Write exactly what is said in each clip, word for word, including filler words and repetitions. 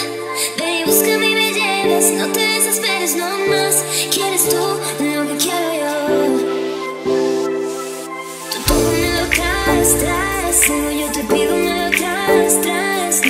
verdad, ven y búscame y me lleves. No te desesperes, no más. Quieres tú lo que quiero yo. Tú todo me lo traes, traes. Como yo te pido, me lo traes, traes.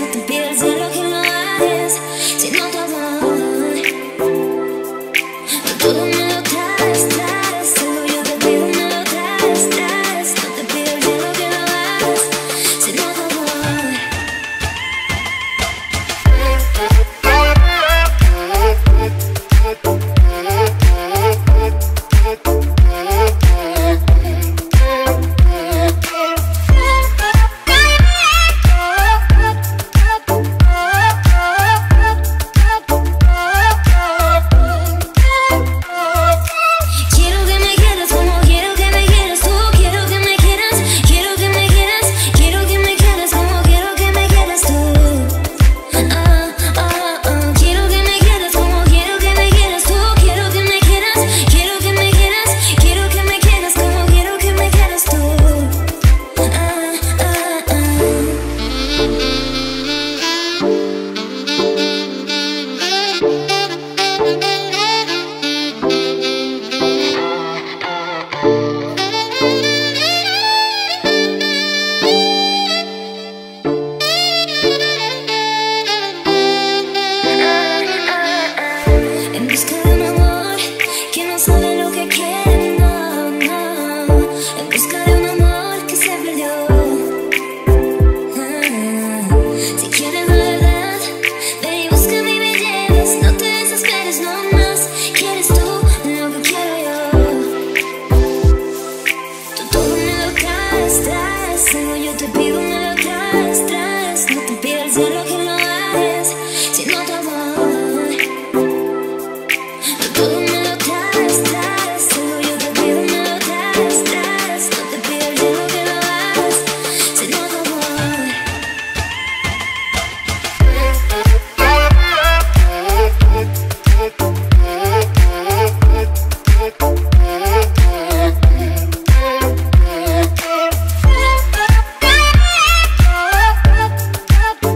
No te pierdas de lo que no haces. Si no te todo me lo traes, traes, solo yo te pido me lo traes, traes. No te pido yo lo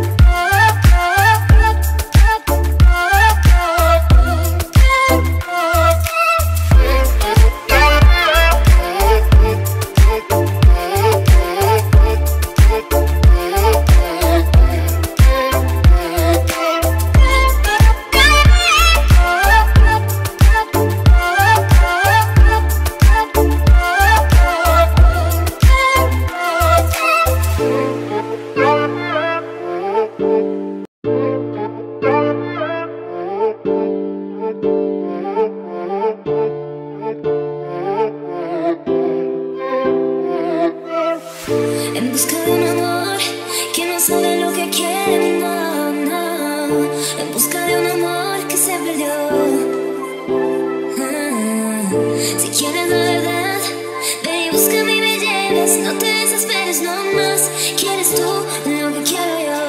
que no hagas, sino tu En busca de un amor que no sabe lo que quiere, no, no. En busca de un amor que se perdió. Ah, si quieres la verdad, ven y búscame y me lleves. No te desesperes, no más. Quieres tú lo que quiero yo.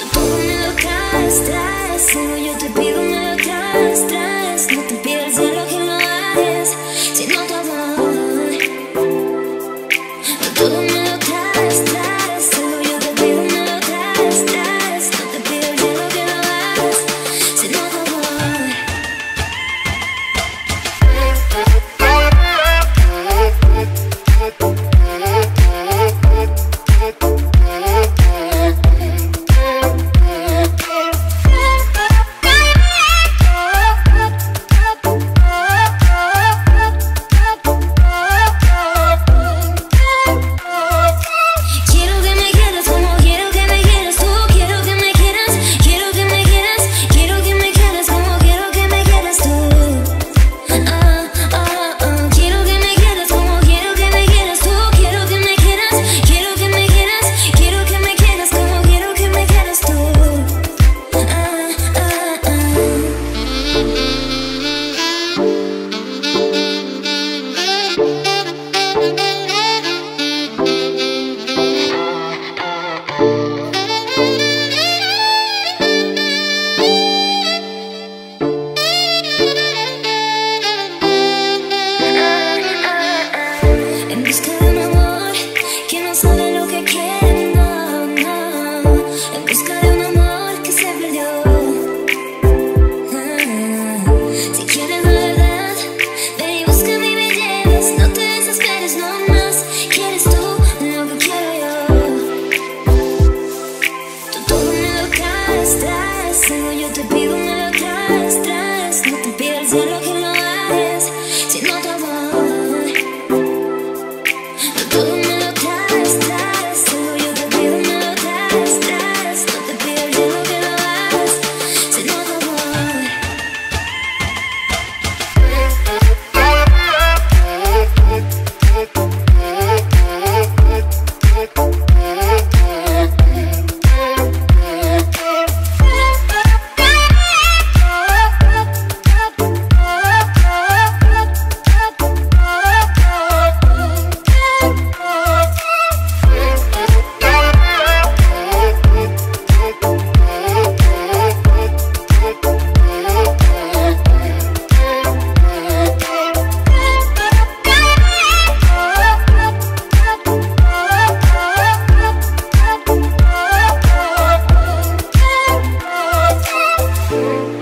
Tú todo me lo traes, traes. Solo yo te pido me lo traes, traes. No te pierdas de lo que no haces, sino tu amor. Todo me lo traes, traes, solo yo te pido me lo traes, traes. No te pido yo lo que no hagas, sino tu amor. en busca de un amor que se perdió. Ah, si quieres la verdad, ven y búscame y me lleves. No te desesperes, no más. Quieres tú lo que quiero yo. Tú todo me lo traes, traes. Algo yo te pido, me lo traes, traes. No te pidas de lo que no eres, sino tu amor.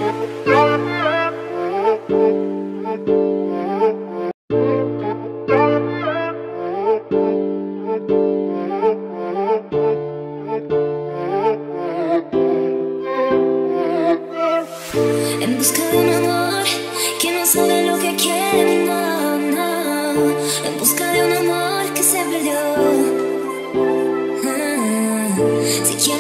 En busca de un amor que no sabe lo que quiere, no, no. En busca de un amor que se perdió. Ah, si